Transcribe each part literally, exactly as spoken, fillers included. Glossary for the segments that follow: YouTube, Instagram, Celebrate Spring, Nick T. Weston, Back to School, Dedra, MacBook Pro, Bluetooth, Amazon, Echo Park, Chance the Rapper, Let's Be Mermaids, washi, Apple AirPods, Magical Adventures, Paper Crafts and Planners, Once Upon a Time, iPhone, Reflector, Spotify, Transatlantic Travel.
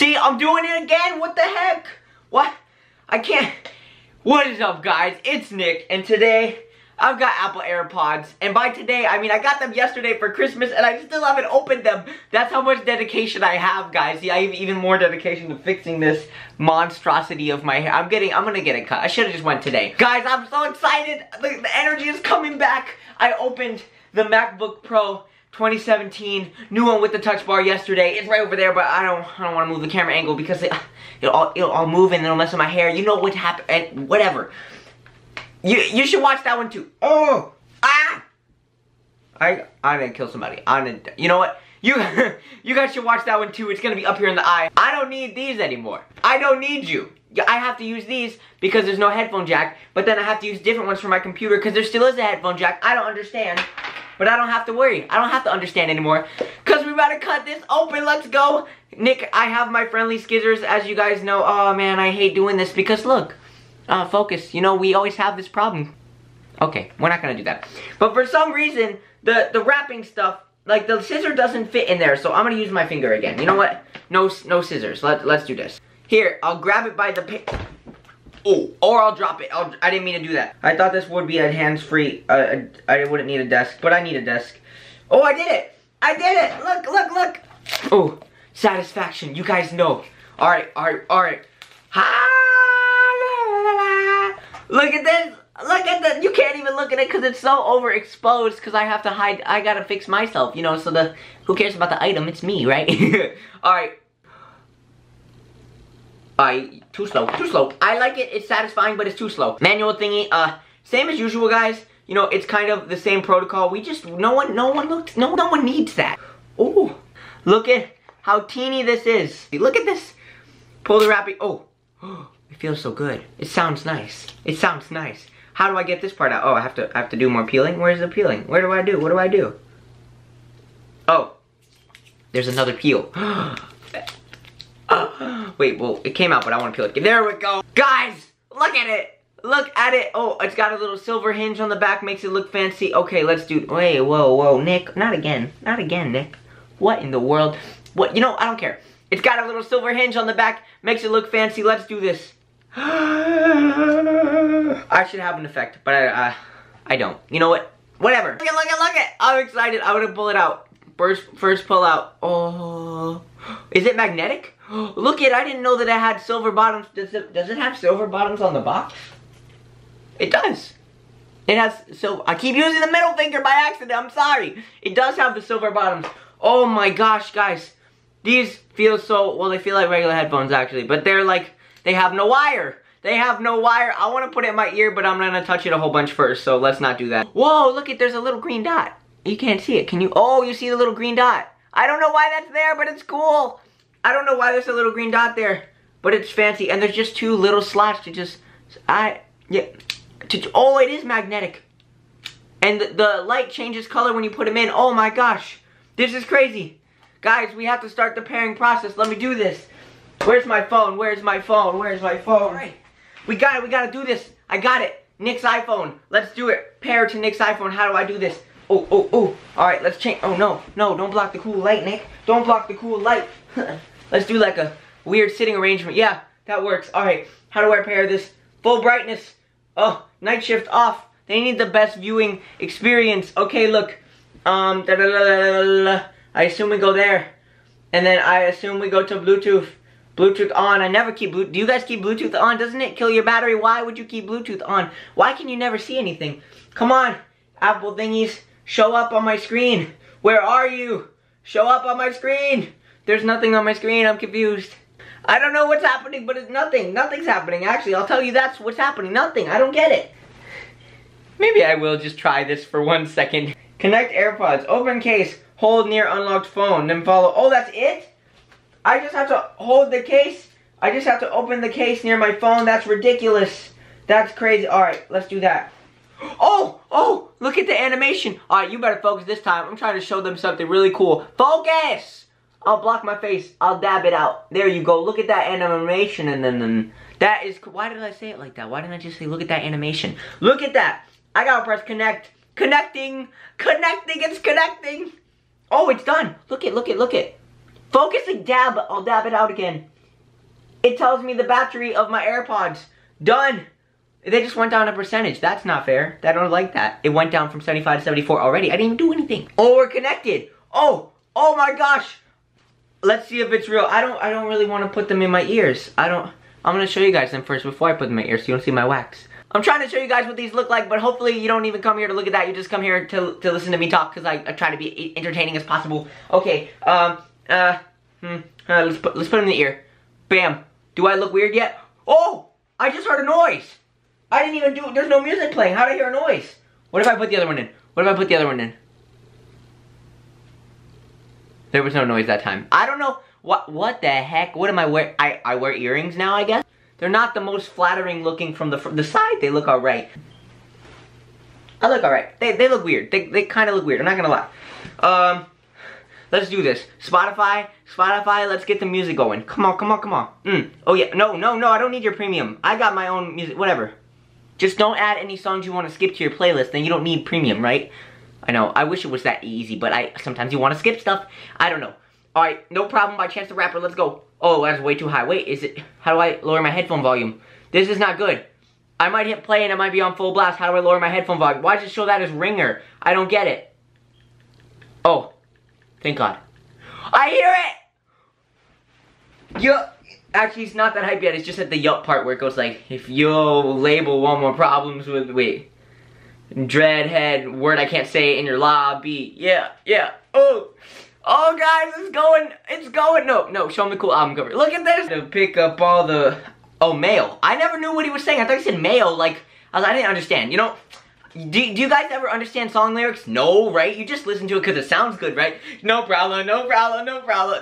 See, I'm doing it again. What the heck? What? I can't. What is up, guys? It's Nick, and today I've got Apple AirPods. And by today, I mean I got them yesterday for Christmas, and I still haven't opened them. That's how much dedication I have, guys. See, I have even more dedication to fixing this monstrosity of my hair. I'm getting, I'm gonna get it cut. I should have just went today. Guys, I'm so excited. The, the energy is coming back. I opened the MacBook Pro twenty seventeen new one with the touch bar yesterday. It's right over there, but I don't I don't want to move the camera angle because it, it'll, all, it'll all move and it'll mess with my hair. You know what happened, whatever. You you should watch that one too. Oh! Ah! I I didn't kill somebody. I didn't, you know what? You, you guys should watch that one too. It's gonna be up here in the eye. I don't need these anymore. I don't need you. I have to use these because there's no headphone jack, but then I have to use different ones for my computer because there still is a headphone jack. I don't understand. But I don't have to worry. I don't have to understand anymore. Because we're about to cut this open. Let's go. Nick, I have my friendly scissors, as you guys know. Oh, man, I hate doing this because, look. Uh, focus. You know, we always have this problem. Okay, we're not going to do that. But for some reason, the, the wrapping stuff, like, the scissor doesn't fit in there. So I'm going to use my finger again. You know what? No no scissors. Let, let's do this. Here, I'll grab it by the pa- Oh, or I'll drop it. I'll, I didn't mean to do that. I thought this would be a hands-free. Uh, I wouldn't need a desk, but I need a desk. Oh, I did it. I did it. Look, look, look. Oh, satisfaction. You guys know. All right, all right, all right. Ah, la, la, la. Look at this. Look at that. You can't even look at it because it's so overexposed because I have to hide. I got to fix myself, you know, so the who cares about the item? It's me, right? All right. I, too slow, too slow. I like it, it's satisfying, but it's too slow. Manual thingy, uh, same as usual, guys. You know, it's kind of the same protocol. We just, no one, no one looked, no, no one needs that. Oh, look at how teeny this is. Look at this. Pull the wrapping, oh, it feels so good. It sounds nice, it sounds nice. How do I get this part out? Oh, I have to, I have to do more peeling. Where's the peeling? Where do I do, what do I do? Oh, there's another peel. Uh, wait, well, it came out, but I want to peel it. There we go. Guys, look at it. Look at it. Oh, it's got a little silver hinge on the back. Makes it look fancy. Okay, let's do... Wait, whoa, whoa, Nick. Not again. Not again, Nick. What in the world? What? You know, I don't care. It's got a little silver hinge on the back. Makes it look fancy. Let's do this. I should have an effect, but I, uh, I don't. You know what? Whatever. Look at, look at, look at. I'm excited. I'm going to pull it out. First, first pull out. Oh. Is it magnetic? Look at, I didn't know that it had silver bottoms. Does it, does it have silver bottoms on the box? It does. It has, so I keep using the middle finger by accident, I'm sorry. It does have the silver bottoms. Oh my gosh, guys. These feel so, well, they feel like regular headphones actually, but they're like, they have no wire. They have no wire. I want to put it in my ear, but I'm going to touch it a whole bunch first, so let's not do that. Whoa, look at, there's a little green dot. You can't see it, can you? Oh, you see the little green dot. I don't know why that's there, but it's cool. I don't know why there's a little green dot there, but it's fancy, and there's just two little slots to just, I, yeah, to, oh, it is magnetic, and the, the light changes color when you put them in. Oh my gosh, this is crazy. Guys, we have to start the pairing process. Let me do this. Where's my phone? Where's my phone? Where's my phone? All right, we got it, we got to do this. I got it, Nick's iPhone. Let's do it, pair to Nick's iPhone. How do I do this? Oh, oh, oh, all right, let's change, oh no, no, don't block the cool light, Nick. Don't block the cool light. Let's do like a weird sitting arrangement. Yeah, that works. All right, how do I pair this? Full brightness. Oh, night shift off. They need the best viewing experience. Okay, look. Um, da -da -da -da -da -da. I assume we go there. And then I assume we go to Bluetooth. Bluetooth on. I never keep Bluetooth. Do you guys keep Bluetooth on? Doesn't it kill your battery? Why would you keep Bluetooth on? Why can you never see anything? Come on, Apple thingies. Show up on my screen. Where are you? Show up on my screen. There's nothing on my screen, I'm confused. I don't know what's happening, but it's nothing. Nothing's happening, actually. I'll tell you that's what's happening. Nothing, I don't get it. Maybe I will just try this for one second. Connect AirPods, open case, hold near unlocked phone, then follow. Oh, that's it? I just have to hold the case? I just have to open the case near my phone? That's ridiculous. That's crazy. All right, let's do that. Oh, oh, look at the animation. All right, you better focus this time. I'm trying to show them something really cool. Focus! I'll block my face. I'll dab it out. There you go. Look at that animation. And then, then that is... Why did I say it like that? Why didn't I just say, look at that animation? Look at that. I gotta press connect. Connecting. Connecting. It's connecting. Oh, it's done. Look it. Look it. Look it. Focusing dab, I'll dab it out again. It tells me the battery of my AirPods. Done. They just went down a percentage. That's not fair. I don't like that. It went down from seventy-five to seventy-four already. I didn't even do anything. Oh, we're connected. Oh, oh my gosh. Let's see if it's real. I don't I don't really want to put them in my ears. I don't I'm gonna show you guys them first before I put them in my ears so you don't see my wax. I'm trying to show you guys what these look like, but hopefully you don't even come here to look at that. You just come here to, to listen to me talk because I, I try to be entertaining as possible. Okay, um, uh, hmm, uh, let's put, let's put them in the ear. Bam. Do I look weird yet? Oh! I just heard a noise! I didn't even do, there's no music playing. How did I hear a noise? What if I put the other one in? What if I put the other one in? There was no noise that time. I don't know. What What the heck? What am I wearing? I, I wear earrings now, I guess? They're not the most flattering looking from the from the side. They look alright. I look alright. They, they look weird. They, they kind of look weird. I'm not going to lie. Um, let's do this. Spotify. Spotify. Let's get the music going. Come on, come on, come on. Mm. Oh, yeah. No, no, no. I don't need your premium. I got my own music. Whatever. Just don't add any songs you want to skip to your playlist. Then you don't need premium, right? I know, I wish it was that easy, but I sometimes you want to skip stuff. I don't know. Alright, No Problem by Chance the Rapper, let's go. Oh, that's way too high. Wait, is it... How do I lower my headphone volume? This is not good. I might hit play and it might be on full blast. How do I lower my headphone volume? Why does it show that as ringer? I don't get it. Oh. Thank God. I hear it! Yo... Actually, it's not that hype yet. It's just at the Yelp part where it goes like, if you'll label one more problems with... Wait. Dreadhead, word I can't say in your lobby. Yeah, yeah. Oh, oh, guys, it's going, it's going. No, no, show him the cool album cover. Look at this. To pick up all the, oh, mail. I never knew what he was saying. I thought he said mail. Like, I, was, I didn't understand. You know, do, do you guys ever understand song lyrics? No, right? You just listen to it because it sounds good, right? No problem, no problem, no problem.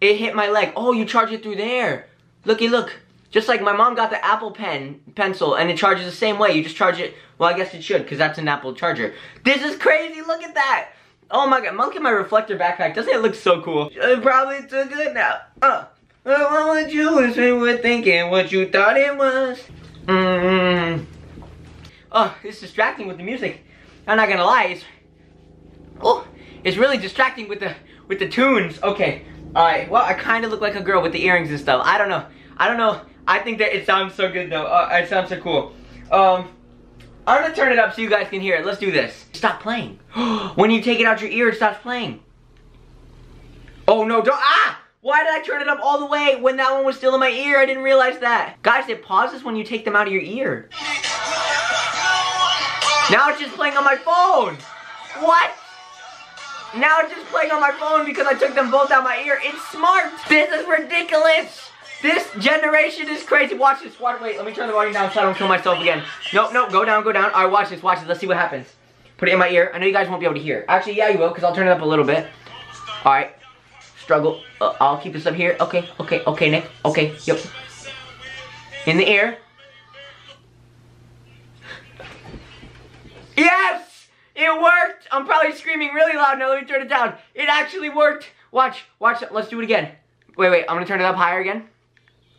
It hit my leg. Oh, you charge it through there. Looky, look. Just like my mom got the Apple pen, pencil, and it charges the same way. You just charge it, well, I guess it should, because that's an Apple charger. This is crazy, look at that! Oh my god, look at my reflector backpack, doesn't it look so cool? It's probably too good now. Uh, I won't let you wish we were thinking what you thought it was. Mm-hmm. Oh, it's distracting with the music. I'm not gonna lie, it's... Oh, it's really distracting with the, with the tunes. Okay, alright, well, I kind of look like a girl with the earrings and stuff. I don't know, I don't know. I think that it sounds so good though. Uh, it sounds so cool. Um, I'm gonna turn it up so you guys can hear it. Let's do this. Stop playing. When you take it out your ear, it stops playing. Oh no, don't, ah! Why did I turn it up all the way when that one was still in my ear? I didn't realize that. Guys, it pauses when you take them out of your ear. Now it's just playing on my phone. What? Now it's just playing on my phone because I took them both out of my ear. It's smart. This is ridiculous. This generation is crazy. Watch this. Watch, wait, let me turn the volume down so I don't kill myself again. Nope, nope, go down, go down. Alright, watch this, watch this. Let's see what happens. Put it in my ear. I know you guys won't be able to hear. Actually, yeah, you will, because I'll turn it up a little bit. Alright. Struggle. Uh, I'll keep this up here. Okay, okay, okay, Nick. Okay, yep. In the ear. Yes! It worked! I'm probably screaming really loud now. Let me turn it down. It actually worked. Watch, watch. Let's do it again. Wait, wait, I'm going to turn it up higher again.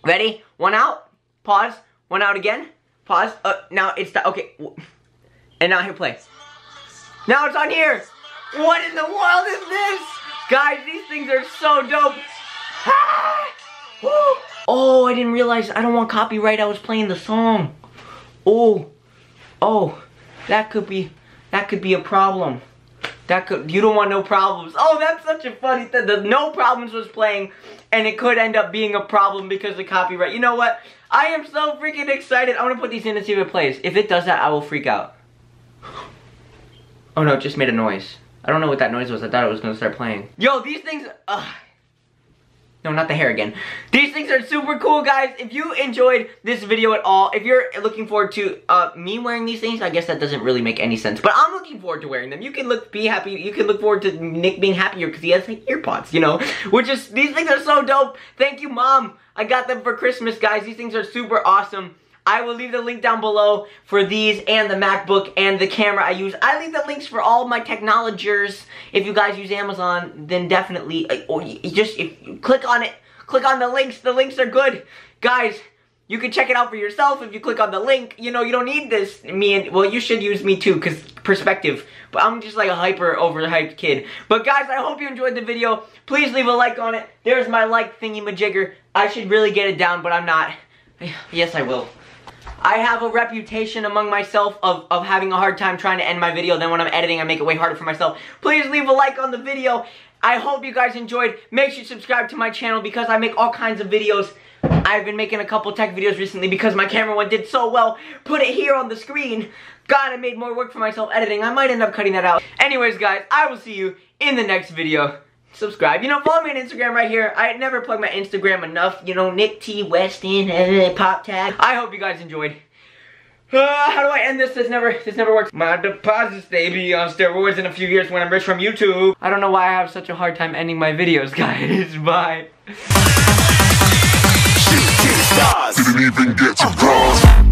Ready? One out. Pause. One out again. Pause. Uh, now it's the, okay. And now here play. Now it's on here. What in the world is this? Guys, these things are so dope. Ah! Oh, I didn't realize. I don't want copyright. I was playing the song. Oh, oh, that could be, that could be a problem. That could, you don't want no problems. Oh, that's such a funny thing. The No Problems was playing, and it could end up being a problem because of copyright. You know what? I am so freaking excited. I'm gonna put these in and see if it plays. If it does that, I will freak out. Oh no, it just made a noise. I don't know what that noise was. I thought it was gonna start playing. Yo, these things, ugh. No, not the hair again. These things are super cool, guys. If you enjoyed this video at all, if you're looking forward to uh, me wearing these things, I guess that doesn't really make any sense. But I'm looking forward to wearing them. You can look, be happy. You can look forward to Nick being happier because he has like AirPods, you know? Which is, these things are so dope. Thank you, Mom. I got them for Christmas, guys. These things are super awesome. I will leave the link down below for these and the MacBook and the camera I use. I leave the links for all my technologers. If you guys use Amazon, then definitely, or you just if you click on it. Click on the links. The links are good. Guys, You can check it out for yourself if you click on the link. You know, you don't need this. Me and, well, you should use me too, because perspective. But I'm just like a hyper, overhyped kid. But guys, I hope you enjoyed the video. Please leave a like on it. There's my like thingy-majigger. I should really get it down, but I'm not. Yes, I will. I have a reputation among myself of, of having a hard time trying to end my video. Then when I'm editing, I make it way harder for myself. Please leave a like on the video. I hope you guys enjoyed. Make sure you subscribe to my channel because I make all kinds of videos. I've been making a couple tech videos recently because my camera one did so well. Put it here on the screen. God, I made more work for myself editing. I might end up cutting that out. Anyways, guys, I will see you in the next video. Subscribe. You know, follow me on Instagram right here. I never plug my Instagram enough. You know, Nick T. Weston, eh, pop tag. I hope you guys enjoyed. Uh, how do I end this? This never, this never works. My deposits, they be on steroids in a few years when I'm rich from YouTube. I don't know why I have such a hard time ending my videos, guys. Bye. Didn't even get to cross.